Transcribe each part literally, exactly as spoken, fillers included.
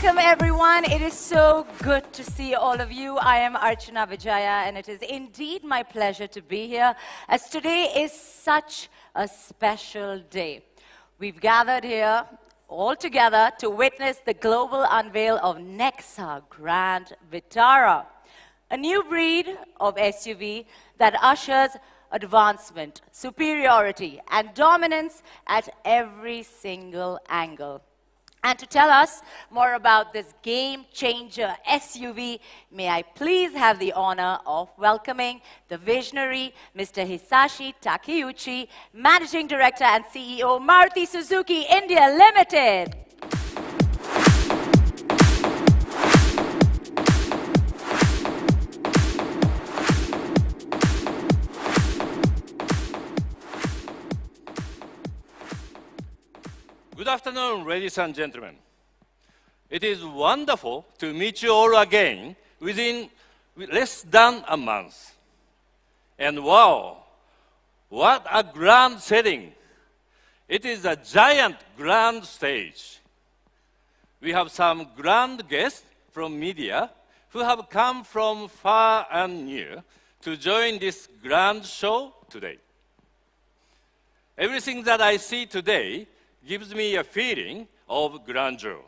Welcome everyone. It is so good to see all of you. I am Archana Vijaya and it is indeed my pleasure to be here as today is such a special day. We've gathered here all together to witness the global unveil of Nexa Grand Vitara, a new breed of S U V that ushers advancement, superiority, and dominance at every single angle. And to tell us more about this game-changer S U V, may I please have the honor of welcoming the visionary Mister Hisashi Takeuchi, Managing Director and C E O, Maruti Suzuki India Limited. Good afternoon, ladies and gentlemen. It is wonderful to meet you all again within less than a month. And wow, what a grand setting. It is a giant grand stage. We have some grand guests from media who have come from far and near to join this grand show today. Everything that I see today gives me a feeling of grandeur,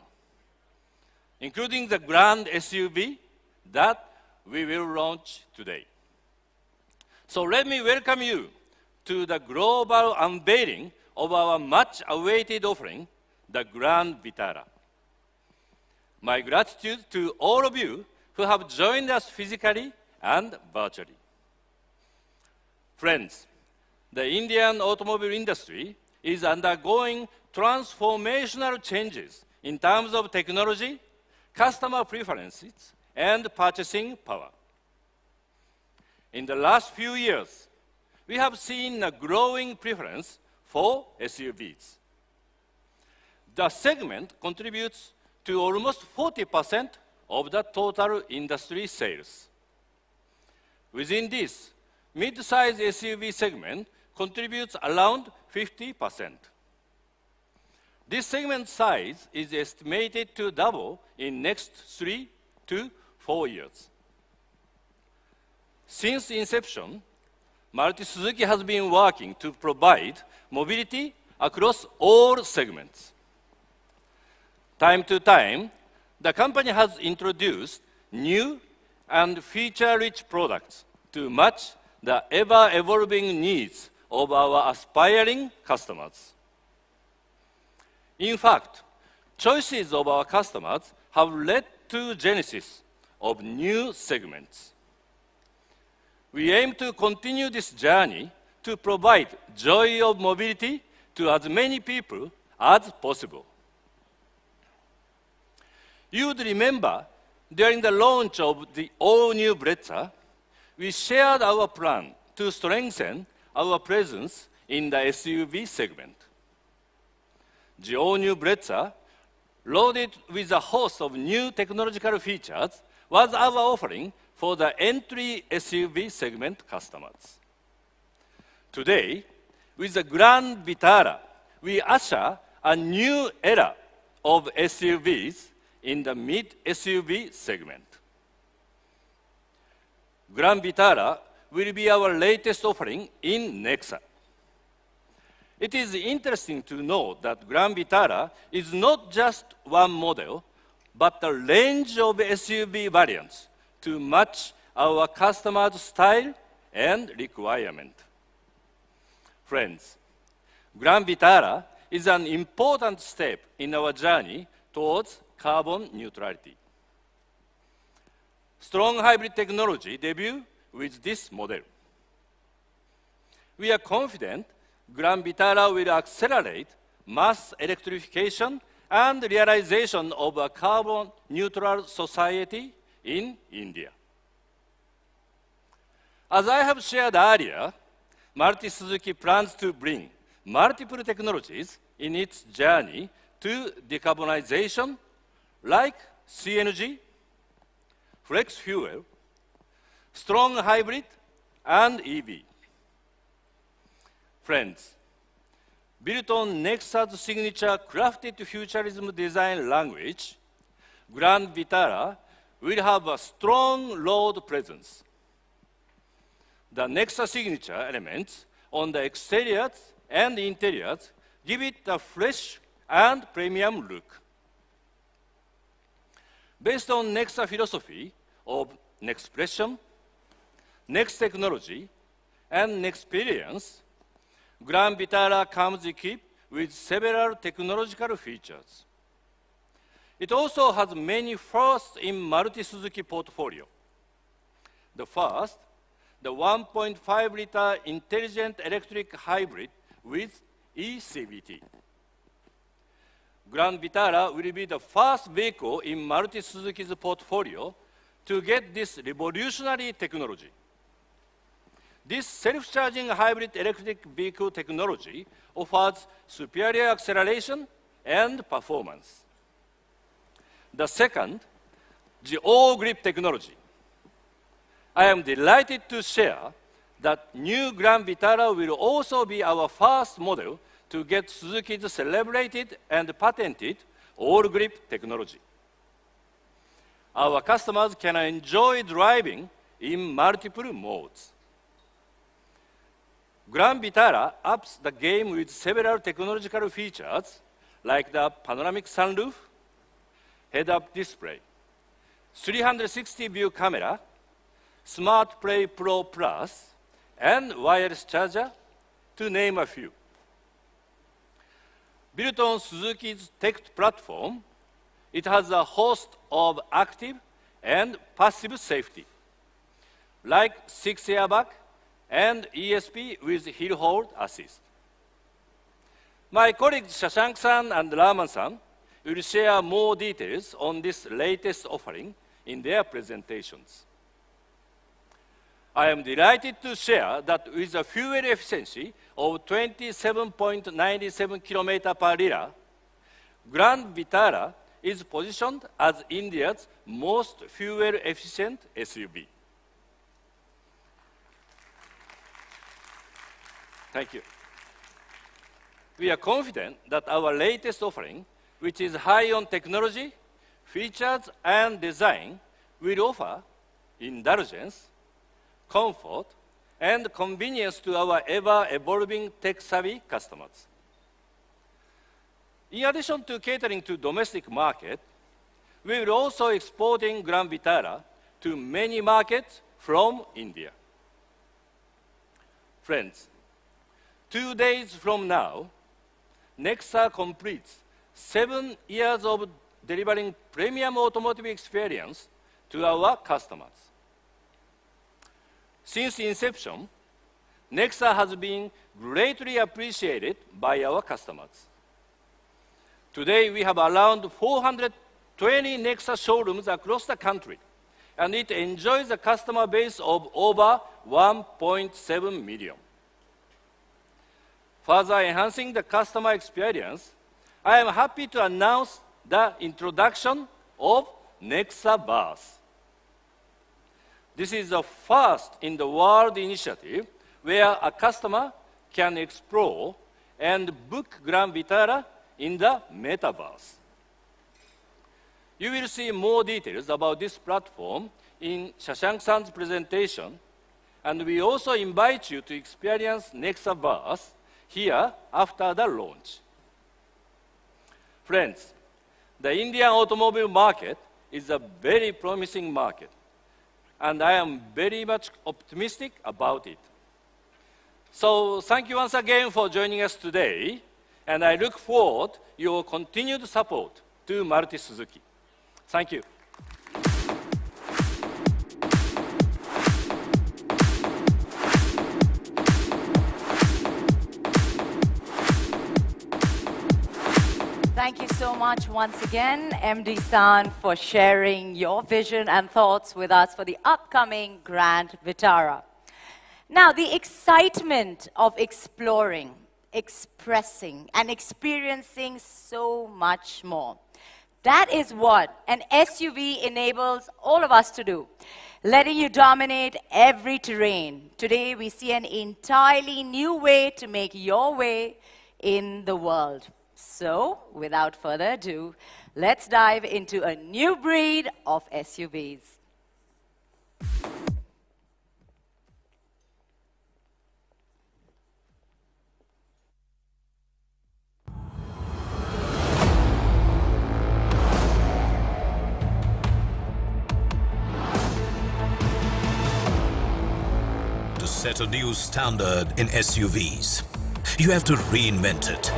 including the grand S U V that we will launch today. So let me welcome you to the global unveiling of our much-awaited offering, the Grand Vitara. My gratitude to all of you who have joined us physically and virtually. Friends, the Indian automobile industry is undergoing transformational changes in terms of technology, customer preferences, and purchasing power. In the last few years, we have seen a growing preference for S U Vs. The segment contributes to almost forty percent of the total industry sales. Within this, mid-size S U V segment contributes around fifty percent. This segment size is estimated to double in next three to four years. Since inception, Maruti Suzuki has been working to provide mobility across all segments. Time to time, the company has introduced new and feature-rich products to match the ever-evolving needs of our aspiring customers. In fact, choices of our customers have led to genesis of new segments. We aim to continue this journey to provide joy of mobility to as many people as possible. You would remember during the launch of the all-new Brezza, we shared our plan to strengthen our presence in the S U V segment. The all-new Brezza, loaded with a host of new technological features, was our offering for the entry S U V segment customers. Today, with the Grand Vitara, we usher a new era of S U Vs in the mid-S U V segment. Grand Vitara will be our latest offering in Nexa. It is interesting to know that Grand Vitara is not just one model, but a range of S U V variants to match our customers' style and requirement. Friends, Grand Vitara is an important step in our journey towards carbon neutrality. Strong hybrid technology debuts with this model. We are confident Grand Vitara will accelerate mass electrification and realization of a carbon-neutral society in India. As I have shared earlier, Maruti Suzuki plans to bring multiple technologies in its journey to decarbonization, like C N G, flex fuel, strong hybrid, and E V. Friends, built on Nexa's signature crafted futurism design language, Grand Vitara will have a strong road presence. The Nexa signature elements on the exteriors and interiors give it a fresh and premium look. Based on Nexa philosophy of Nexpression, Next Technology, and Nexperience, Grand Vitara comes equipped with several technological features. It also has many firsts in Maruti Suzuki portfolio. The first, the one point five liter intelligent electric hybrid with e C V T. Grand Vitara will be the first vehicle in Maruti Suzuki's portfolio to get this revolutionary technology. This self-charging hybrid electric vehicle technology offers superior acceleration and performance. The second, the all-grip technology. I am delighted to share that new Grand Vitara will also be our first model to get Suzuki's celebrated and patented all-grip technology. Our customers can enjoy driving in multiple modes. Grand Vitara ups the game with several technological features like the panoramic sunroof, head-up display, three sixty view camera, SmartPlay Pro Plus, and wireless charger, to name a few. Built on Suzuki's tech platform, it has a host of active and passive safety, like six airbag and E S P with hill hold assist. My colleagues Shashank-san and Raman-san will share more details on this latest offering in their presentations. I am delighted to share that with a fuel efficiency of twenty-seven point nine seven kilometers per liter, Grand Vitara is positioned as India's most fuel-efficient S U V. Thank you. We are confident that our latest offering, which is high on technology, features, and design, will offer indulgence, comfort, and convenience to our ever-evolving tech-savvy customers. In addition to catering to domestic market, we will also exporting Grand Vitara to many markets from India. Friends, two days from now, Nexa completes seven years of delivering premium automotive experience to our customers. Since inception, Nexa has been greatly appreciated by our customers. Today, we have around four hundred twenty Nexa showrooms across the country, and it enjoys a customer base of over one point seven million. Further enhancing the customer experience, I am happy to announce the introduction of NexaVerse. This is the first in the world initiative where a customer can explore and book Grand Vitara in the metaverse. You will see more details about this platform in Shashank-san's presentation, and we also invite you to experience NexaVerse here after the launch. Friends, the Indian automobile market is a very promising market, and I am very much optimistic about it. So thank you once again for joining us today, and I look forward to your continued support to Maruti Suzuki. Thank you. Thank you so much once again, M D-san, for sharing your vision and thoughts with us for the upcoming Grand Vitara. Now, the excitement of exploring, expressing, and experiencing so much more. That is what an S U V enables all of us to do, letting you dominate every terrain. Today, we see an entirely new way to make your way in the world. So, without further ado, let's dive into a new breed of S U Vs. To set a new standard in S U Vs, you have to reinvent it.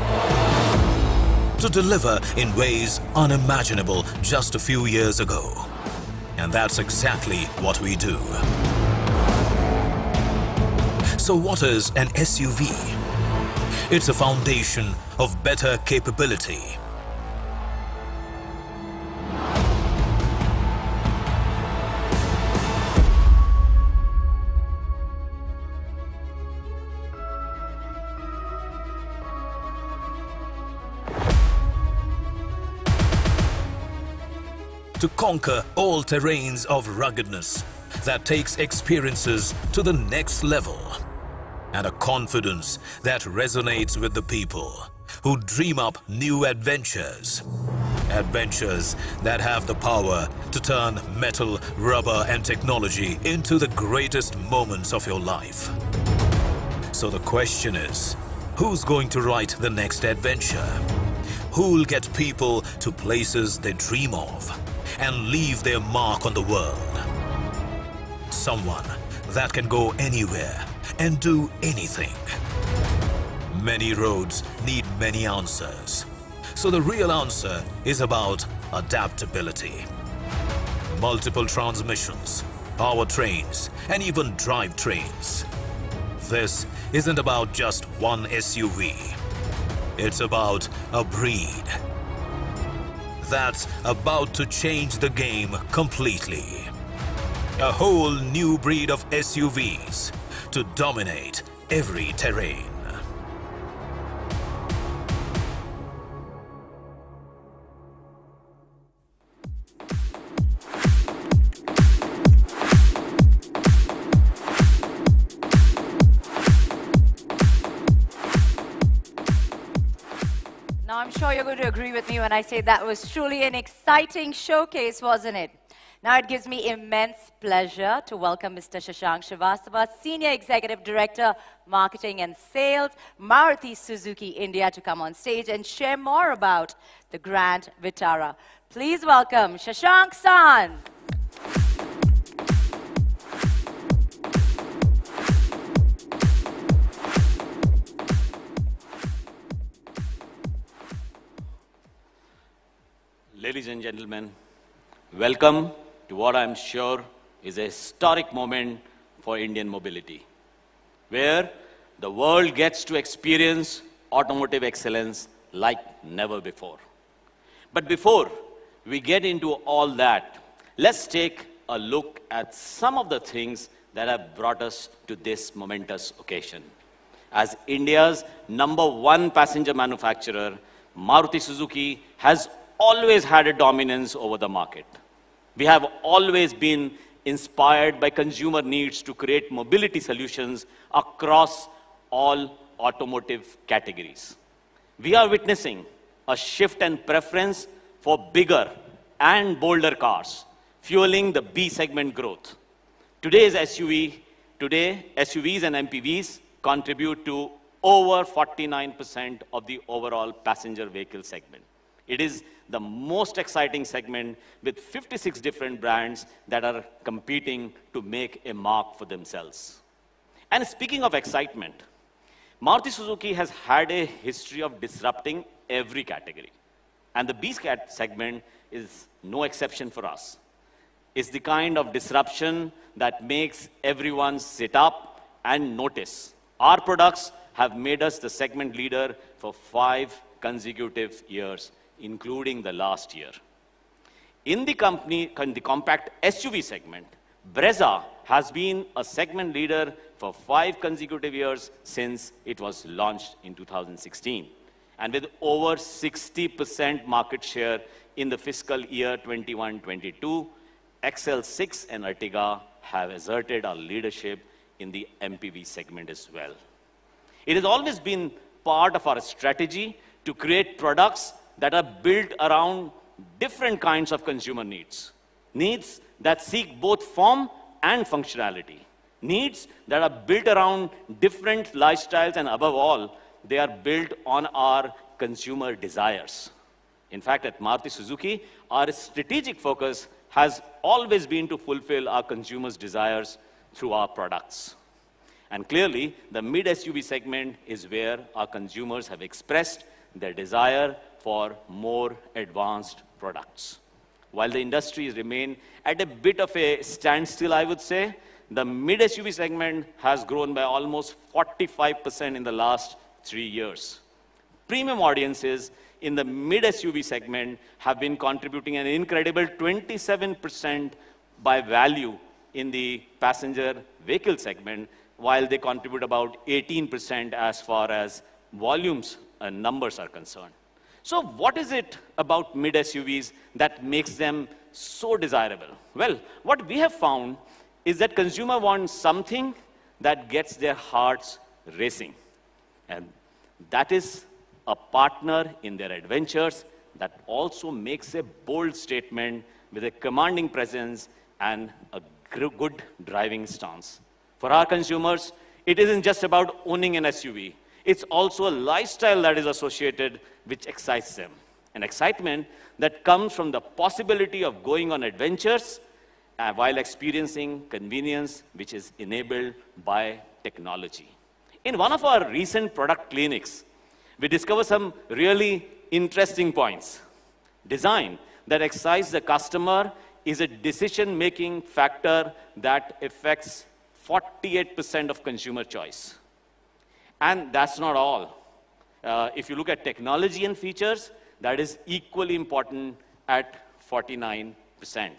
To deliver in ways unimaginable just a few years ago. And that's exactly what we do. So what is an S U V? It's a foundation of better capability, to conquer all terrains of ruggedness that takes experiences to the next level, and a confidence that resonates with the people who dream up new adventures. Adventures that have the power to turn metal, rubber, and technology into the greatest moments of your life. So the question is, who's going to write the next adventure? Who'll get people to places they dream of and leave their mark on the world? Someone that can go anywhere and do anything. Many roads need many answers. So the real answer is about adaptability. Multiple transmissions, powertrains, and even drivetrains. This isn't about just one S U V. It's about a breed that's about to change the game completely. A whole new breed of S U Vs to dominate every terrain. You're going to agree with me when I say that was truly an exciting showcase, wasn't it? Now it gives me immense pleasure to welcome Mister Shashank Srivastava, Senior Executive Director, Marketing and Sales, Maruti Suzuki India, to come on stage and share more about the Grand Vitara. Please welcome Shashank-san. Ladies and gentlemen, welcome to what I'm sure is a historic moment for Indian mobility, where the world gets to experience automotive excellence like never before. But before we get into all that, let's take a look at some of the things that have brought us to this momentous occasion. As India's number one passenger manufacturer, Maruti Suzuki has always had a dominance over the market. We have always been inspired by consumer needs to create mobility solutions across all automotive categories. We are witnessing a shift and preference for bigger and bolder cars, fueling the B-segment growth. Today's S U V, today S U Vs and M P Vs contribute to over forty-nine percent of the overall passenger vehicle segment. It is the most exciting segment, with fifty-six different brands that are competing to make a mark for themselves. And speaking of excitement, Maruti Suzuki has had a history of disrupting every category. And the B segment is no exception for us. It's the kind of disruption that makes everyone sit up and notice. Our products have made us the segment leader for five consecutive years, including the last year. In the, company, in the compact S U V segment, Brezza has been a segment leader for five consecutive years since it was launched in two thousand sixteen. And with over sixty percent market share in the fiscal year twenty-one twenty-two, X L six and Ertiga have asserted our leadership in the M P V segment as well. It has always been part of our strategy to create products that are built around different kinds of consumer needs. Needs that seek both form and functionality. Needs that are built around different lifestyles, and above all, they are built on our consumer desires. In fact, at Maruti Suzuki, our strategic focus has always been to fulfill our consumers' desires through our products. And clearly, the mid-S U V segment is where our consumers have expressed their desire for more advanced products. While the industry remains at a bit of a standstill, I would say, the mid-S U V segment has grown by almost forty-five percent in the last three years. Premium audiences in the mid-S U V segment have been contributing an incredible twenty-seven percent by value in the passenger vehicle segment, while they contribute about eighteen percent as far as volumes and numbers are concerned. So what is it about mid-S U Vs that makes them so desirable? Well, what we have found is that consumer wants something that gets their hearts racing. And that is a partner in their adventures that also makes a bold statement with a commanding presence and a good driving stance. For our consumers, it isn't just about owning an S U V. It's also a lifestyle that is associated which excites them. An excitement that comes from the possibility of going on adventures uh, while experiencing convenience which is enabled by technology. In one of our recent product clinics, we discovered some really interesting points. Design that excites the customer is a decision-making factor that affects forty-eight percent of consumer choice. And that's not all. Uh, if you look at technology and features, that is equally important at forty-nine percent.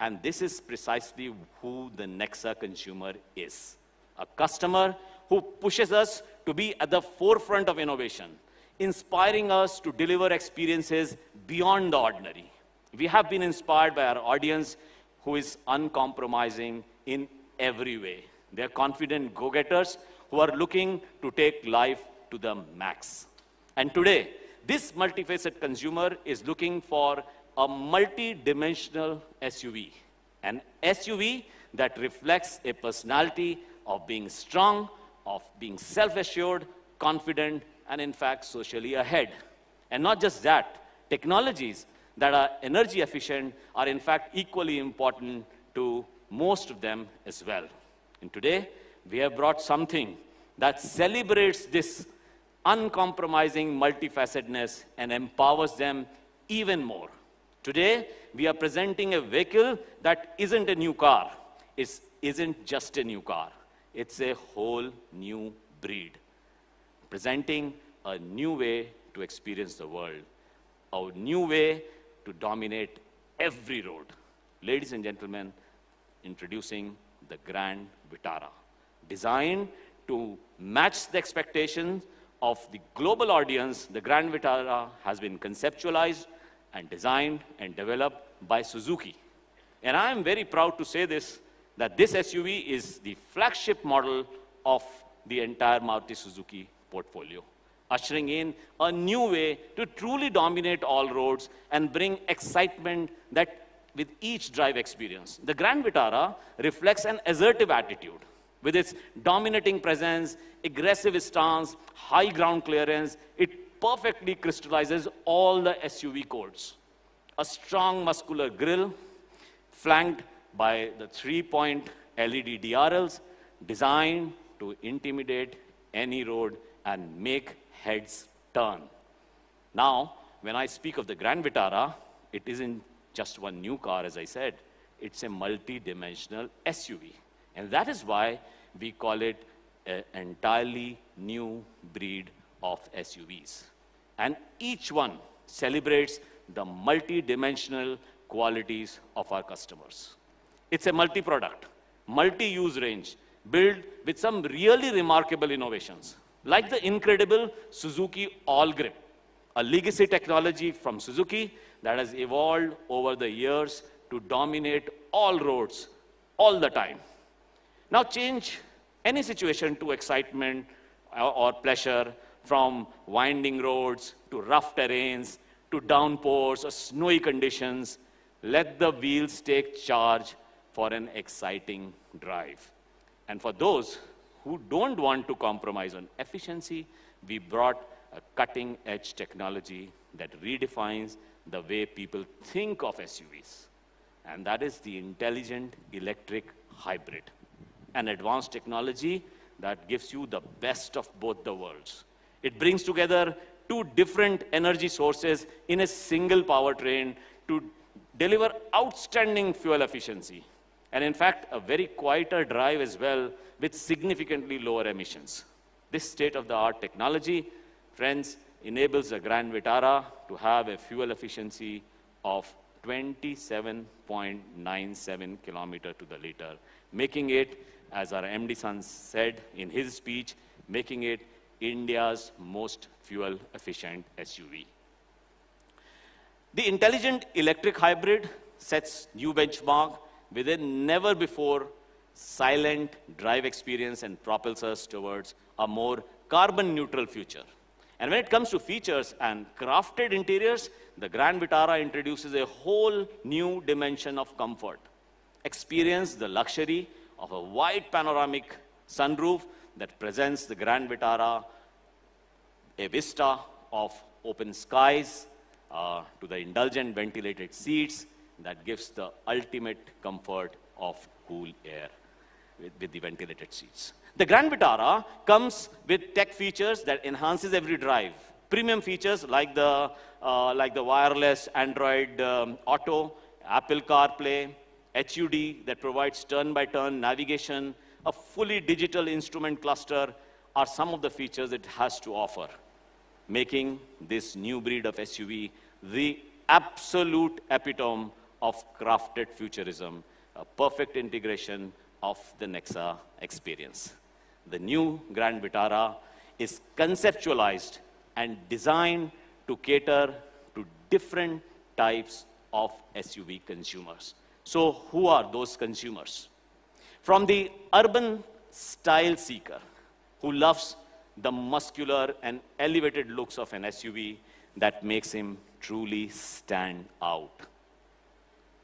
And this is precisely who the Nexa consumer is. A customer who pushes us to be at the forefront of innovation, inspiring us to deliver experiences beyond the ordinary. We have been inspired by our audience who is uncompromising in every way. They're confident go-getters who are looking to take life to the max. And today, this multifaceted consumer is looking for a multi-dimensional S U V, an S U V that reflects a personality of being strong, of being self-assured, confident, and in fact, socially ahead. And not just that, technologies that are energy efficient are in fact equally important to most of them as well. And today, we have brought something that celebrates this uncompromising multifacetedness and empowers them even more. Today, we are presenting a vehicle that isn't a new car. It isn't just a new car. It's a whole new breed, presenting a new way to experience the world, a new way to dominate every road. Ladies and gentlemen, introducing the Grand Vitara, designed to match the expectations of the global audience. The Grand Vitara has been conceptualized and designed and developed by Suzuki. And I am very proud to say this, that this S U V is the flagship model of the entire Maruti Suzuki portfolio, ushering in a new way to truly dominate all roads and bring excitement that with each drive experience. The Grand Vitara reflects an assertive attitude with its dominating presence, aggressive stance, high ground clearance. It perfectly crystallizes all the S U V codes. A strong muscular grille flanked by the three-point L E D D R Ls designed to intimidate any road and make heads turn. Now, when I speak of the Grand Vitara, it isn't just one new car, as I said. It's a multi-dimensional S U V. And that is why we call it an entirely new breed of S U Vs. And each one celebrates the multi-dimensional qualities of our customers. It's a multi-product, multi-use range, built with some really remarkable innovations, like the incredible Suzuki All-Grip, a legacy technology from Suzuki that has evolved over the years to dominate all roads, all the time. Now change any situation to excitement or pleasure from winding roads to rough terrains to downpours or snowy conditions. Let the wheels take charge for an exciting drive. And for those who don't want to compromise on efficiency, we brought a cutting-edge technology that redefines the way people think of S U Vs. And that is the intelligent electric hybrid, an advanced technology that gives you the best of both the worlds. It brings together two different energy sources in a single powertrain to deliver outstanding fuel efficiency. And in fact, a very quieter drive as well with significantly lower emissions. This state-of-the-art technology, friends, enables the Grand Vitara to have a fuel efficiency of twenty-seven point nine seven kilometer to the liter, making it, as our M D San said in his speech, making it India's most fuel-efficient S U V. The intelligent electric hybrid sets new benchmark with a never-before silent drive experience and propels us towards a more carbon-neutral future. And when it comes to features and crafted interiors, the Grand Vitara introduces a whole new dimension of comfort. Experience the luxury of a wide panoramic sunroof that presents the Grand Vitara a vista of open skies uh, to the indulgent ventilated seats that gives the ultimate comfort of cool air with, with the ventilated seats. The Grand Vitara comes with tech features that enhances every drive. Premium features like the, uh, like the wireless Android um, Auto, Apple CarPlay, H U D that provides turn-by-turn navigation, a fully digital instrument cluster are some of the features it has to offer, making this new breed of S U V the absolute epitome of crafted futurism, a perfect integration of the Nexa experience. The new Grand Vitara is conceptualized and designed to cater to different types of S U V consumers. So who are those consumers? From the urban style seeker who loves the muscular and elevated looks of an S U V that makes him truly stand out,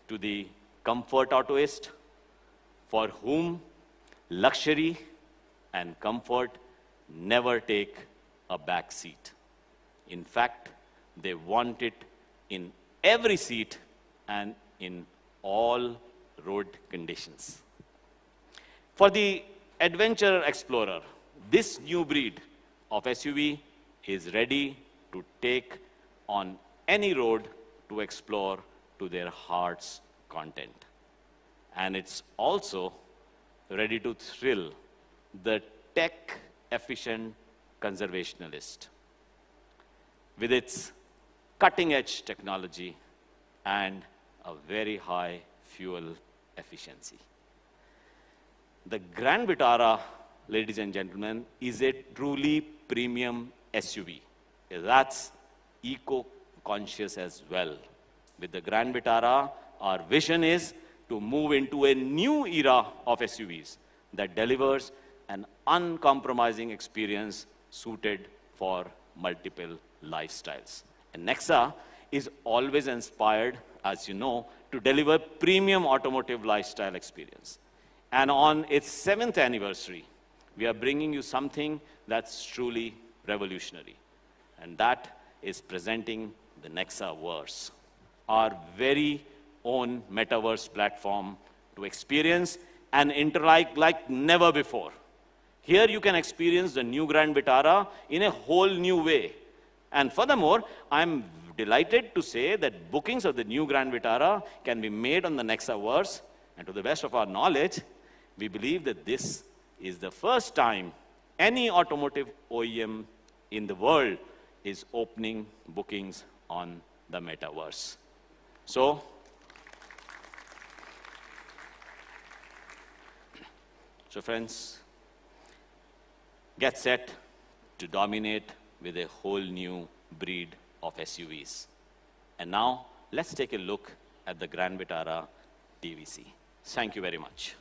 to the comfort autoist for whom luxury and comfort never take a back seat. In fact, they want it in every seat and in all road conditions. For the adventurer explorer, this new breed of S U V is ready to take on any road to explore to their heart's content. And it's also ready to thrill the tech-efficient conservationalist with its cutting-edge technology and a very high fuel efficiency. The Grand Vitara, ladies and gentlemen, is a truly premium S U V. That's eco-conscious as well. With the Grand Vitara, our vision is to move into a new era of S U Vs that delivers an uncompromising experience suited for multiple lifestyles. And Nexa is always inspired, as you know, to deliver premium automotive lifestyle experience. And on its seventh anniversary, we are bringing you something that's truly revolutionary. And that is presenting the NexaVerse, our very own metaverse platform to experience and interlike like never before. Here you can experience the new Grand Vitara in a whole new way. And furthermore, I'm delighted to say that bookings of the new Grand Vitara can be made on the NexaVerse. And to the best of our knowledge, we believe that this is the first time any automotive O E M in the world is opening bookings on the metaverse. So, so friends, get set to dominate with a whole new breed of S U Vs. And now, let's take a look at the Grand Vitara T V C. Thank you very much.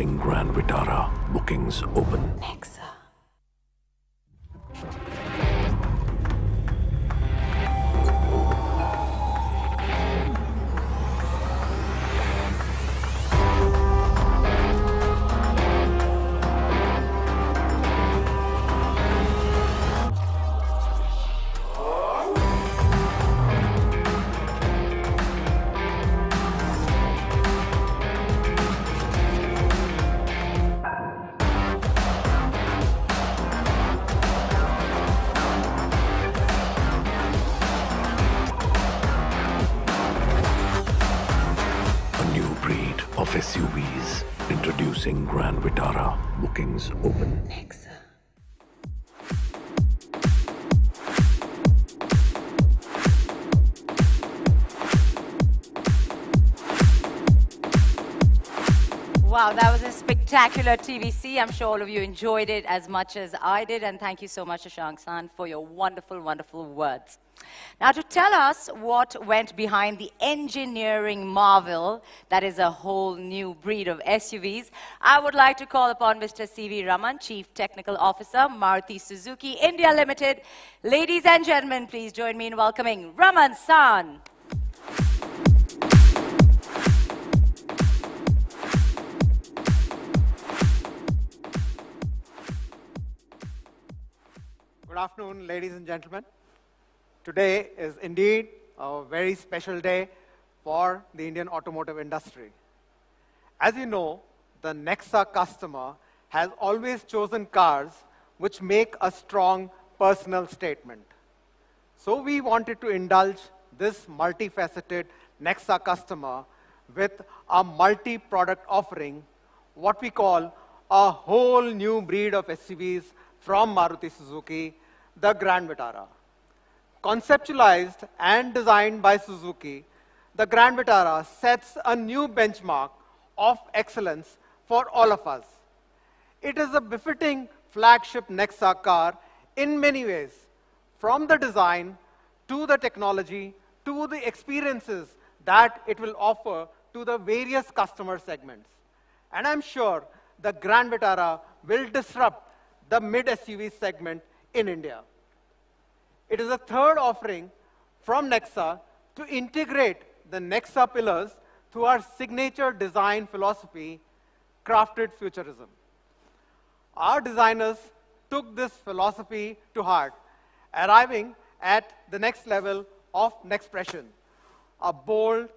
racing Grand Vitara. Bookings open. Nexa. S U Vs introducing Grand Vitara. Bookings open. Nexa. Wow, that was a spectacular T V C. I'm sure all of you enjoyed it as much as I did, and thank you so much, Shashank-san, for your wonderful, wonderful words. Now, to tell us what went behind the engineering marvel that is a whole new breed of S U Vs, I would like to call upon Mister C V Raman, Chief Technical Officer, Maruti Suzuki India Limited. Ladies and gentlemen, please join me in welcoming Raman-san. Good afternoon, ladies and gentlemen. Today is indeed a very special day for the Indian automotive industry. As you know, the Nexa customer has always chosen cars which make a strong personal statement. So we wanted to indulge this multifaceted Nexa customer with a multi-product offering, what we call a whole new breed of S U Vs from Maruti Suzuki, the Grand Vitara. Conceptualized and designed by Suzuki, the Grand Vitara sets a new benchmark of excellence for all of us. It is a befitting flagship Nexa car in many ways, from the design to the technology to the experiences that it will offer to the various customer segments. And I'm sure the Grand Vitara will disrupt the mid-S U V segment in India. It is a third offering from Nexa to integrate the Nexa pillars through our signature design philosophy, crafted futurism. Our designers took this philosophy to heart, arriving at the next level of Nexpression, a bold,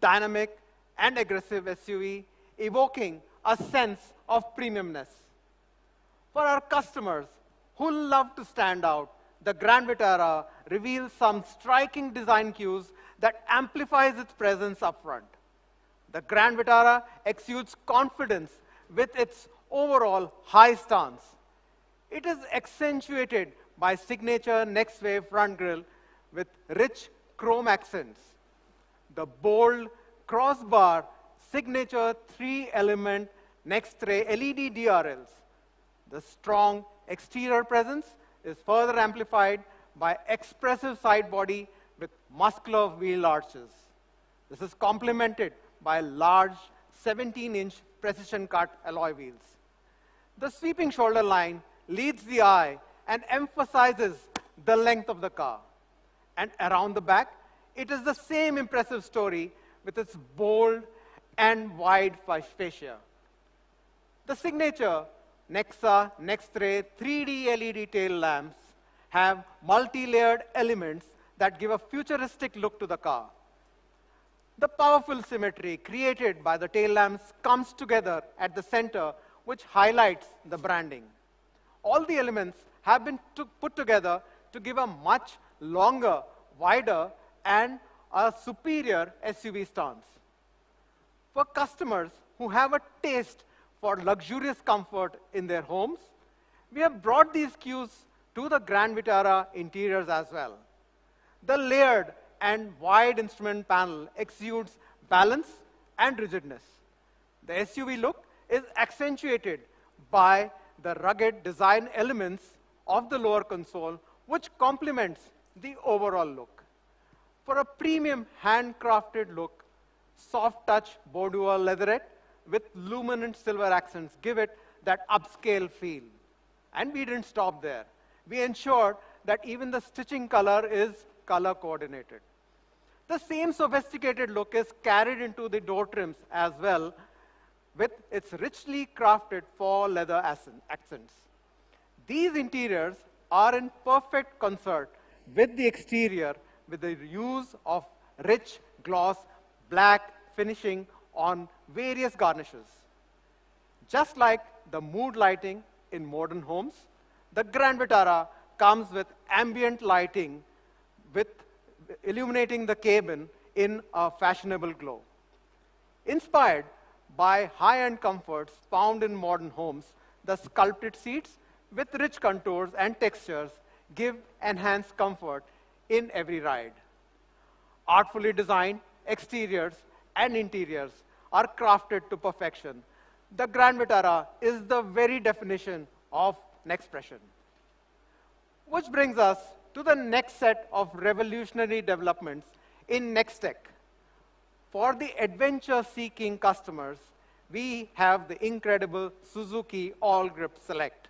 dynamic, and aggressive S U V evoking a sense of premiumness. For our customers who love to stand out, the Grand Vitara reveals some striking design cues that amplifies its presence up front. The Grand Vitara exudes confidence with its overall high stance. It is accentuated by signature next wave front grille with rich chrome accents. The bold crossbar signature three-element next tray L E D D R Ls. The strong exterior presence is further amplified by expressive side body with muscular wheel arches. This is complemented by large seventeen inch precision cut alloy wheels. The sweeping shoulder line leads the eye and emphasizes the length of the car. And around the back, it is the same impressive story with its bold and wide fascia. The signature Nexa Next Ray three D L E D tail lamps have multi-layered elements that give a futuristic look to the car. The powerful symmetry created by the tail lamps comes together at the center, which highlights the branding. All the elements have been to put together to give a much longer, wider, and a superior S U V stance. For customers who have a taste for luxurious comfort in their homes, we have brought these cues to the Grand Vitara interiors as well. The layered and wide instrument panel exudes balance and rigidness. The S U V look is accentuated by the rugged design elements of the lower console, which complements the overall look. For a premium handcrafted look, soft touch Bordeaux leatherette with luminant silver accents give it that upscale feel. And we didn't stop there. We ensured that even the stitching color is color coordinated. The same sophisticated look is carried into the door trims as well, with its richly crafted faux leather accents. These interiors are in perfect concert with the exterior, with the use of rich gloss black finishing on various garnishes. Just like the mood lighting in modern homes, the Grand Vitara comes with ambient lighting, with illuminating the cabin in a fashionable glow. Inspired by high-end comforts found in modern homes, the sculpted seats with rich contours and textures give enhanced comfort in every ride. Artfully designed exteriors and interiors are crafted to perfection. The Grand Vitara is the very definition of Nexpression. Which brings us to the next set of revolutionary developments in Nextech. For the adventure-seeking customers, we have the incredible Suzuki All-Grip Select.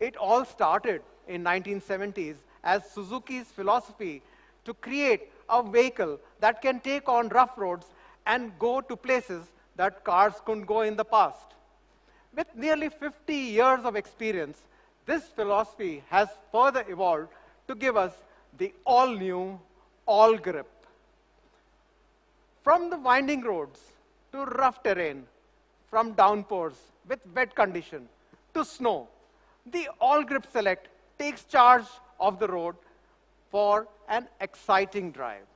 It all started in nineteen seventies as Suzuki's philosophy to create a vehicle that can take on rough roads and go to places that cars couldn't go in the past. With nearly fifty years of experience, this philosophy has further evolved to give us the all-new All-Grip. From the winding roads to rough terrain, from downpours with wet condition to snow, the All-Grip Select takes charge of the road for an exciting drive.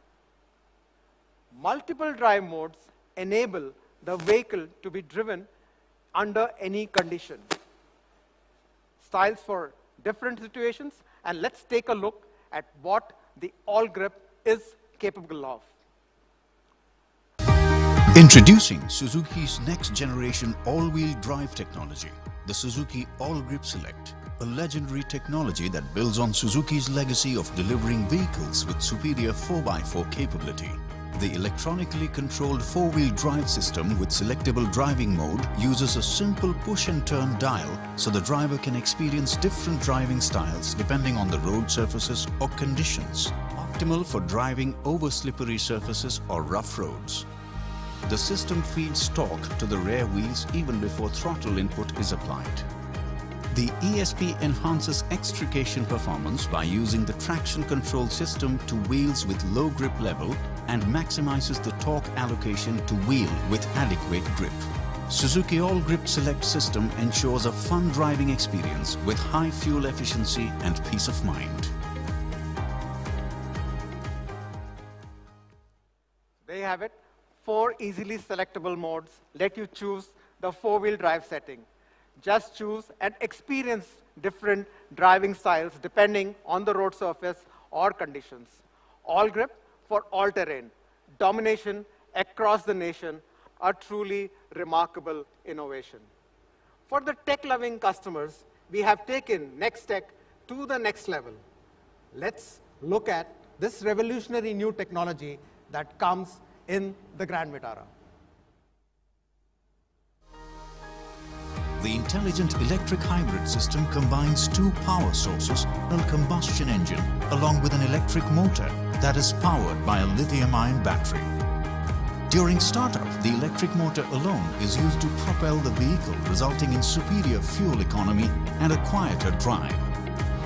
Multiple drive modes enable the vehicle to be driven under any condition. Styles for different situations, and let's take a look at what the All-Grip is capable of. Introducing Suzuki's next generation all-wheel drive technology, the Suzuki All-Grip Select, a legendary technology that builds on Suzuki's legacy of delivering vehicles with superior four by four capability. The electronically controlled four-wheel drive system with selectable driving mode uses a simple push and turn dial, so the driver can experience different driving styles depending on the road surfaces or conditions, optimal for driving over slippery surfaces or rough roads. The system feeds torque to the rear wheels even before throttle input is applied. The E S P enhances extrication performance by using the traction control system to wheels with low grip level and maximizes the torque allocation to wheel with adequate grip. Suzuki All-Grip Select system ensures a fun driving experience with high fuel efficiency and peace of mind. There you have it. Four easily selectable modes let you choose the four-wheel drive setting. Just choose and experience different driving styles depending on the road surface or conditions. All grip for all terrain, domination across the nation, a truly remarkable innovation. For the tech-loving customers, we have taken Nextech to the next level. Let's look at this revolutionary new technology that comes in the Grand Vitara. The intelligent electric hybrid system combines two power sources, a combustion engine, along with an electric motor that is powered by a lithium-ion battery. During startup, the electric motor alone is used to propel the vehicle, resulting in superior fuel economy and a quieter drive.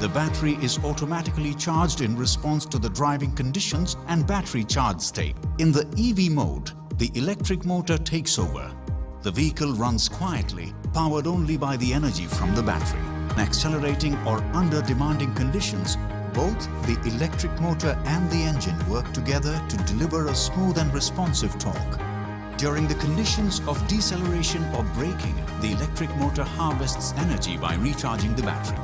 The battery is automatically charged in response to the driving conditions and battery charge state. In the E V mode, the electric motor takes over. The vehicle runs quietly, powered only by the energy from the battery. In accelerating or under demanding conditions, both the electric motor and the engine work together to deliver a smooth and responsive torque. During the conditions of deceleration or braking, the electric motor harvests energy by recharging the battery.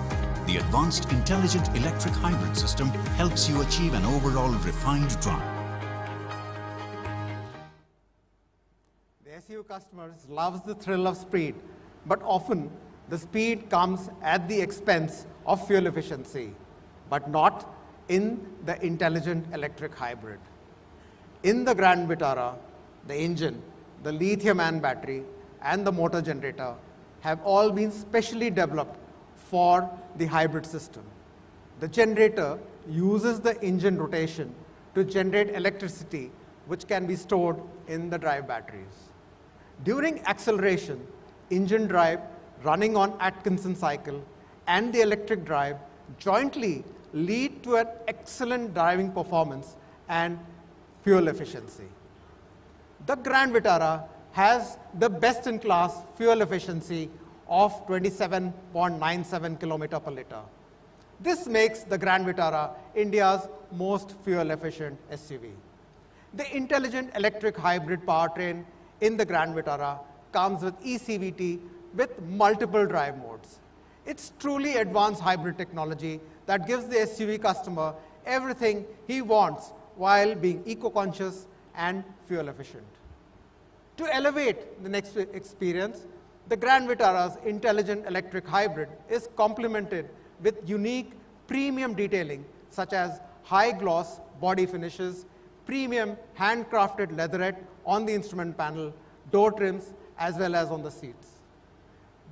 The advanced intelligent electric hybrid system helps you achieve an overall refined drive. S U V customers loves the thrill of speed, but often the speed comes at the expense of fuel efficiency, but not in the intelligent electric hybrid. In the Grand Vitara, the engine, the lithium-ion battery, and the motor generator have all been specially developed for the hybrid system. The generator uses the engine rotation to generate electricity which can be stored in the drive batteries. During acceleration, engine drive running on Atkinson cycle and the electric drive jointly lead to an excellent driving performance and fuel efficiency. The Grand Vitara has the best-in-class fuel efficiency of twenty-seven point nine seven kilometers per litre. This makes the Grand Vitara India's most fuel-efficient S U V. The intelligent electric hybrid powertrain in the Grand Vitara comes with E C V T with multiple drive modes. It's truly advanced hybrid technology that gives the S U V customer everything he wants while being eco-conscious and fuel-efficient. To elevate the next experience, the Grand Vitara's intelligent electric hybrid is complemented with unique premium detailing such as high-gloss body finishes, premium handcrafted leatherette on the instrument panel, door trims, as well as on the seats.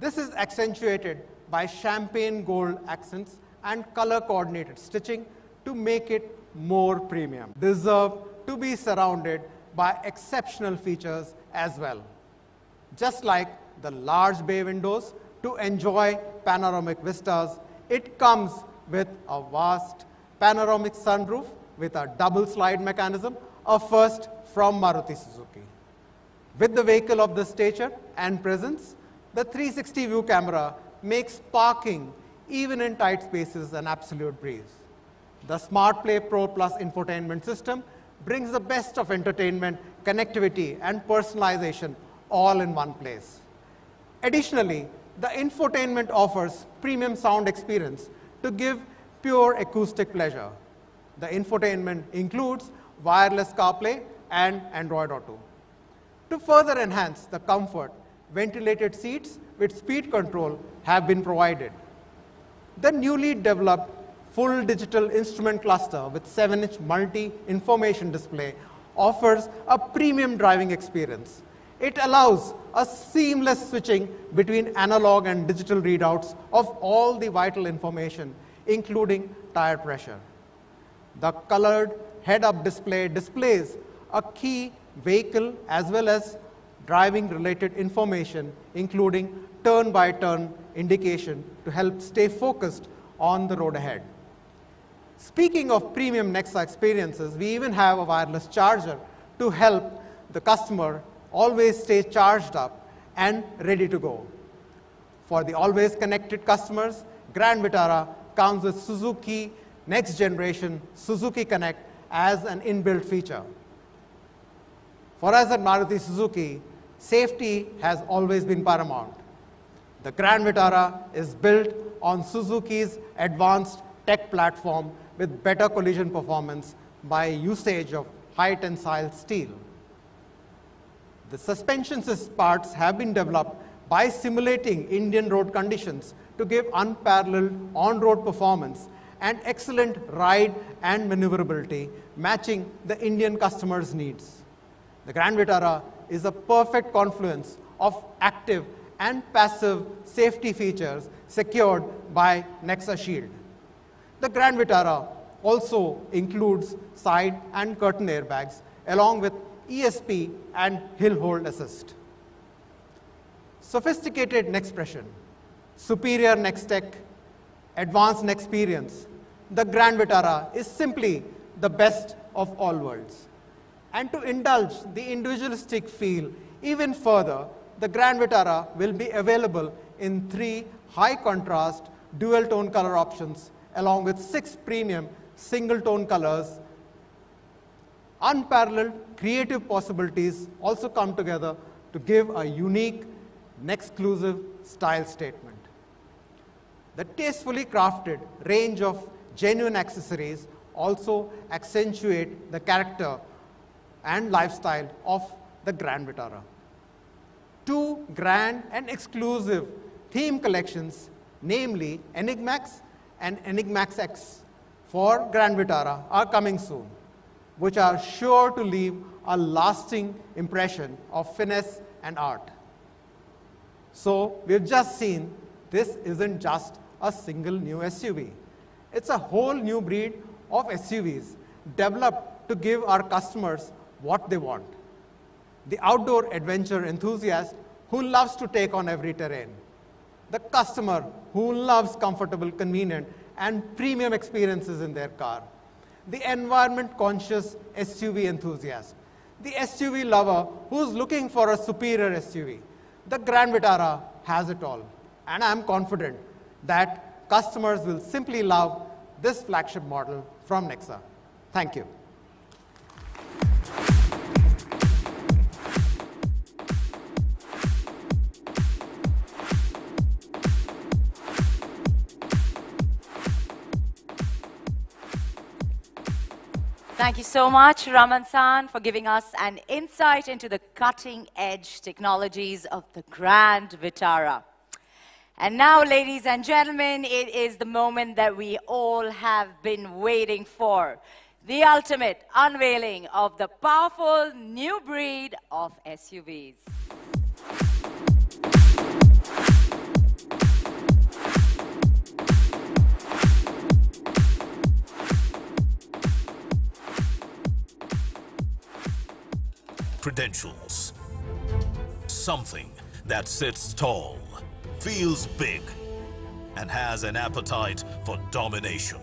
This is accentuated by champagne gold accents and color-coordinated stitching to make it more premium. Deserve to be surrounded by exceptional features as well, just like the large bay windows to enjoy panoramic vistas. It comes with a vast panoramic sunroof with a double slide mechanism, a first from Maruti Suzuki. With the vehicle of this stature and presence, the three sixty view camera makes parking even in tight spaces an absolute breeze. The SmartPlay Pro Plus infotainment system brings the best of entertainment, connectivity, and personalization all in one place. Additionally, the infotainment offers premium sound experience to give pure acoustic pleasure. The infotainment includes wireless CarPlay and Android Auto. To further enhance the comfort, ventilated seats with speed control have been provided. The newly developed full digital instrument cluster with seven inch multi-information display offers a premium driving experience. It allows a seamless switching between analog and digital readouts of all the vital information, including tire pressure. The colored head-up display displays a key vehicle as well as driving-related information, including turn-by-turn indication to help stay focused on the road ahead. Speaking of premium Nexa experiences, we even have a wireless charger to help the customer always stay charged up and ready to go. For the always connected customers, Grand Vitara comes with Suzuki Next Generation Suzuki Connect as an inbuilt feature. For us at Maruti Suzuki, safety has always been paramount. The Grand Vitara is built on Suzuki's advanced tech platform with better collision performance by usage of high tensile steel. The suspension parts have been developed by simulating Indian road conditions to give unparalleled on-road performance and excellent ride and maneuverability, matching the Indian customer's needs. The Grand Vitara is a perfect confluence of active and passive safety features secured by Nexa Shield. The Grand Vitara also includes side and curtain airbags along with E S P and hill hold assist. Sophisticated Nexpression, superior Nex tech, advanced Nexperience, the Grand Vitara is simply the best of all worlds. And to indulge the individualistic feel even further, the Grand Vitara will be available in three high-contrast dual-tone color options along with six premium single-tone colors. Unparalleled creative possibilities also come together to give a unique and exclusive style statement. The tastefully crafted range of genuine accessories also accentuate the character and lifestyle of the Grand Vitara. Two grand and exclusive theme collections, namely Enigmax and Enigmax X for Grand Vitara, are coming soon, which are sure to leave a lasting impression of finesse and art. So we've just seen this isn't just a single new S U V. It's a whole new breed of S U Vs developed to give our customers what they want. The outdoor adventure enthusiast who loves to take on every terrain. The customer who loves comfortable, convenient, and premium experiences in their car. The environment-conscious S U V enthusiast. The S U V lover who's looking for a superior S U V. The Grand Vitara has it all. And I'm confident that customers will simply love this flagship model from Nexa. Thank you. Thank you so much, Raman-san, for giving us an insight into the cutting-edge technologies of the Grand Vitara. And now, ladies and gentlemen, it is the moment that we all have been waiting for. The ultimate unveiling of the powerful new breed of S U Vs. Credentials. Something that sits tall, feels big, and has an appetite for domination.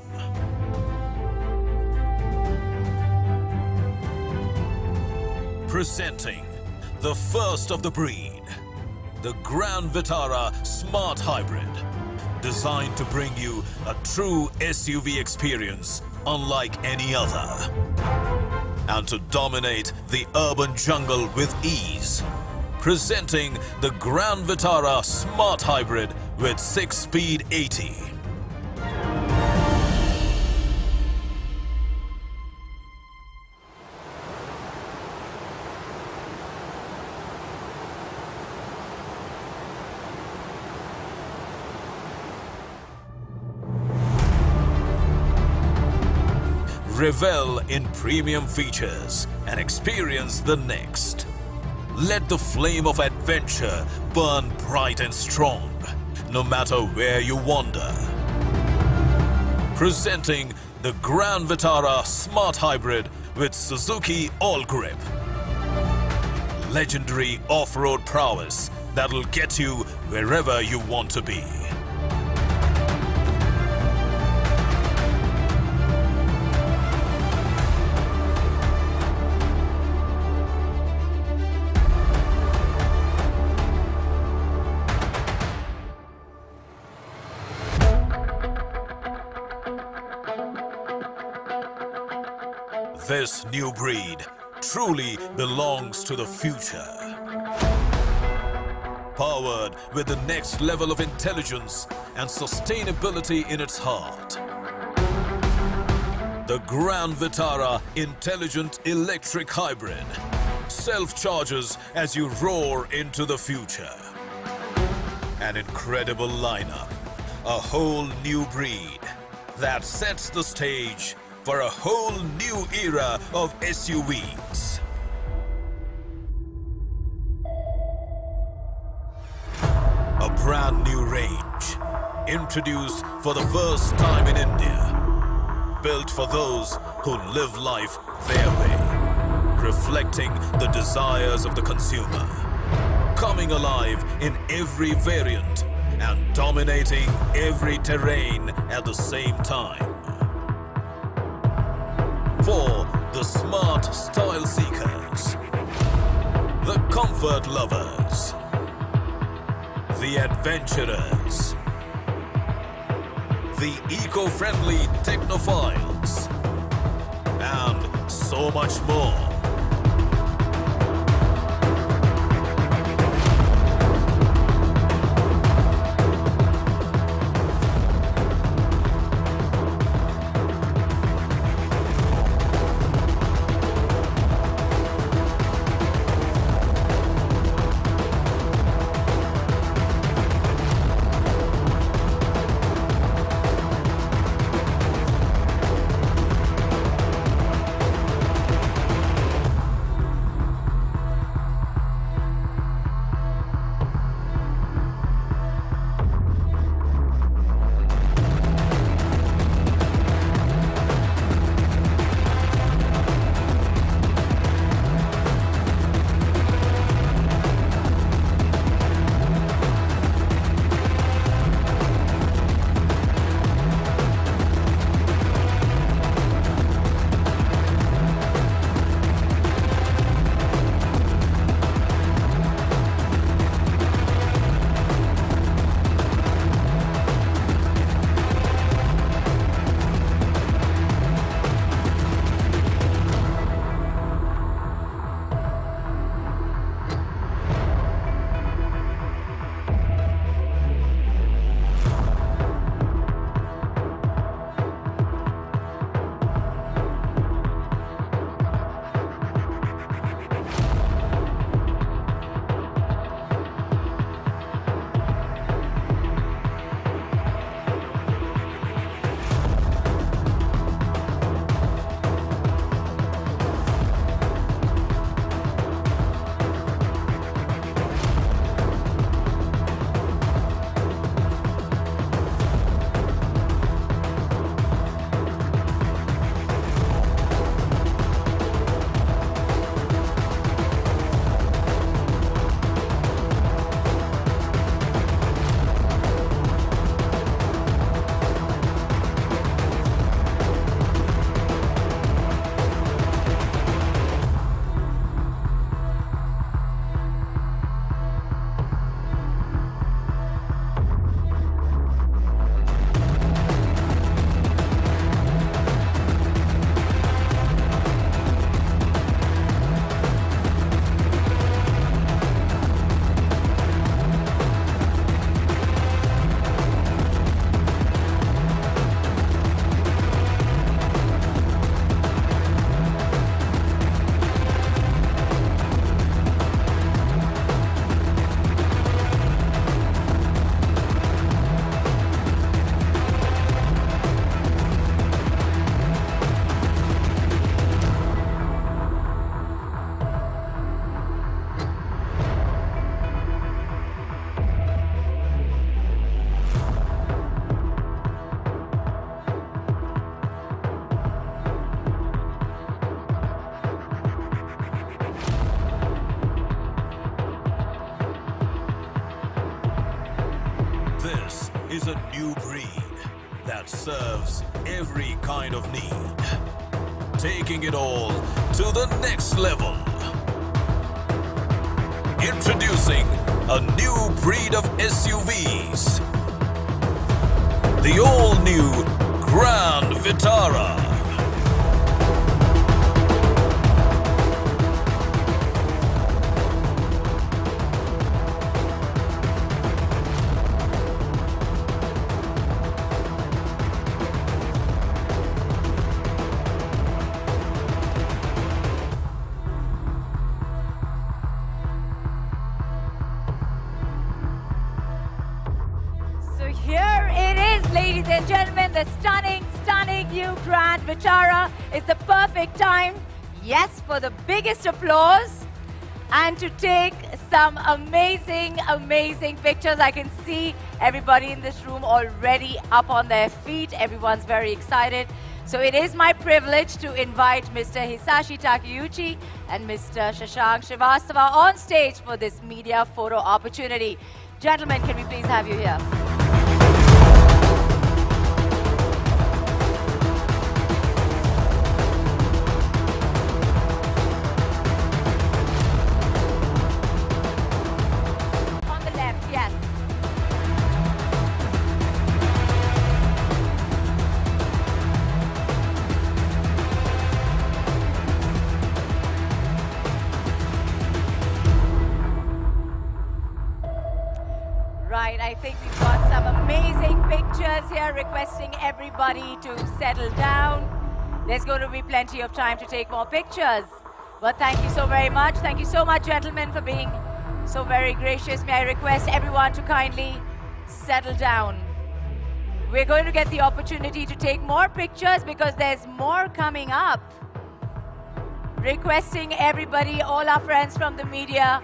Presenting the first of the breed, the Grand Vitara Smart Hybrid, designed to bring you a true S U V experience unlike any other, and to dominate the urban jungle with ease. Presenting the Grand Vitara Smart Hybrid with six speed eighty. Revel in premium features and experience the next. Let the flame of adventure burn bright and strong, no matter where you wander. Presenting the Grand Vitara Smart Hybrid with Suzuki All-Grip. Legendary off-road prowess that'll get you wherever you want to be. This new breed truly belongs to the future. Powered with the next level of intelligence and sustainability in its heart. The Grand Vitara Intelligent Electric Hybrid self-charges as you roar into the future. An incredible lineup, a whole new breed that sets the stage for a whole new era of S U Vs. A brand new range, introduced for the first time in India. Built for those who live life their way, reflecting the desires of the consumer. Coming alive in every variant and dominating every terrain at the same time. For the smart style seekers, the comfort lovers, the adventurers, the eco-friendly technophiles, and so much more. is a new breed that serves every kind of need, taking it all to the next level. Introducing a new breed of S U Vs, the all-new Grand Vitara. Vitara is the perfect time, yes, for the biggest applause and to take some amazing, amazing pictures. I can see everybody in this room already up on their feet. Everyone's very excited. So it is my privilege to invite Mister Hisashi Takeuchi and Mister Shashank Srivastava on stage for this media photo opportunity. Gentlemen, can we please have you here? To settle down. There's going to be plenty of time to take more pictures. But thank you so very much. Thank you so much, gentlemen, for being so very gracious. May I request everyone to kindly settle down. We're going to get the opportunity to take more pictures because there's more coming up. Requesting everybody, all our friends from the media,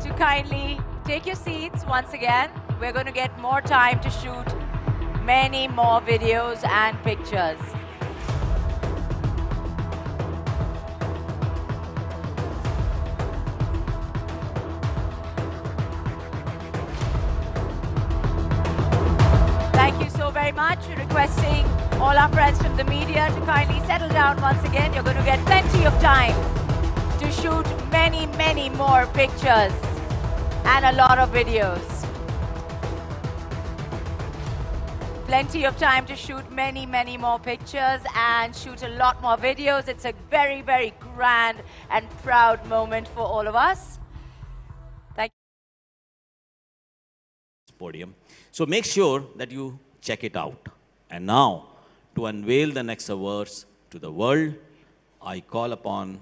to kindly take your seats once again. We're going to get more time to shoot many more videos and pictures. Thank you so very much. We're requesting all our friends from the media to kindly settle down once again. You're going to get plenty of time to shoot many, many more pictures and a lot of videos. Plenty of time to shoot many, many more pictures and shoot a lot more videos. It's a very, very grand and proud moment for all of us. Thank you. Podium. So make sure that you check it out. And now, to unveil the NexaVerse to the world, I call upon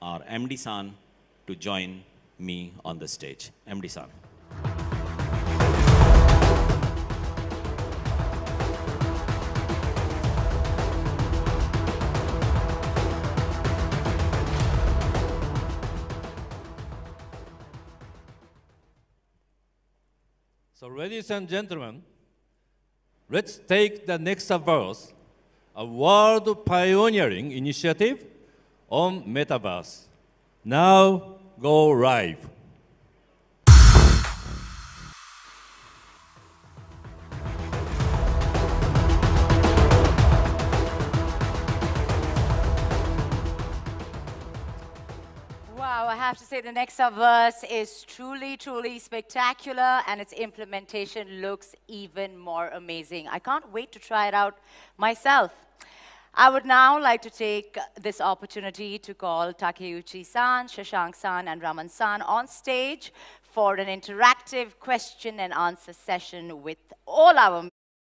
our M D-san to join me on the stage. M D-san. So ladies and gentlemen, let's take the NexaVerse, a world pioneering initiative on Metaverse. Now go live. I have to say the NexaVerse is truly, truly spectacular, and its implementation looks even more amazing. I can't wait to try it out myself. I would now like to take this opportunity to call Takeuchi-san, Shashank-san, and Raman-san on stage for an interactive question and answer session with all our